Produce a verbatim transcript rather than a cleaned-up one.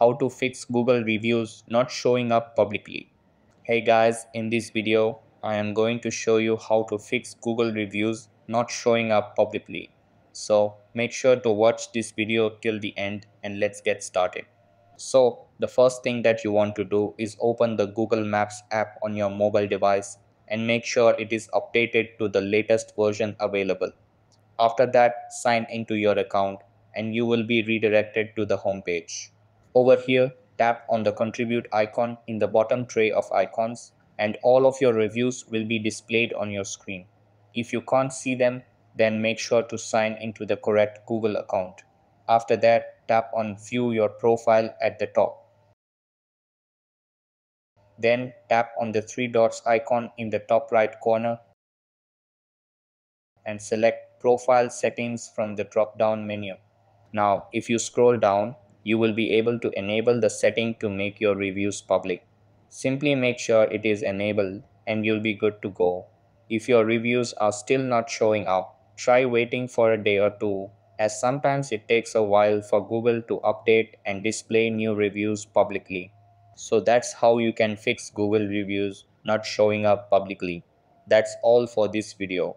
How to fix Google reviews not showing up publicly. Hey guys, in this video I am going to show you how to fix Google reviews not showing up publicly. So make sure to watch this video till the end and let's get started. So the first thing that you want to do is open the Google Maps app on your mobile device and make sure it is updated to the latest version available. After that, sign into your account and you will be redirected to the home page. Over here, tap on the contribute icon in the bottom tray of icons and all of your reviews will be displayed on your screen. If you can't see them, then make sure to sign into the correct Google account. After that, tap on view your profile at the top. Then tap on the three dots icon in the top right corner and select profile settings from the drop down menu. Now, if you scroll down, you will be able to enable the setting to make your reviews public. Simply make sure it is enabled and you'll be good to go. If your reviews are still not showing up, try waiting for a day or two, as sometimes it takes a while for Google to update and display new reviews publicly. So that's how you can fix Google reviews not showing up publicly. That's all for this video.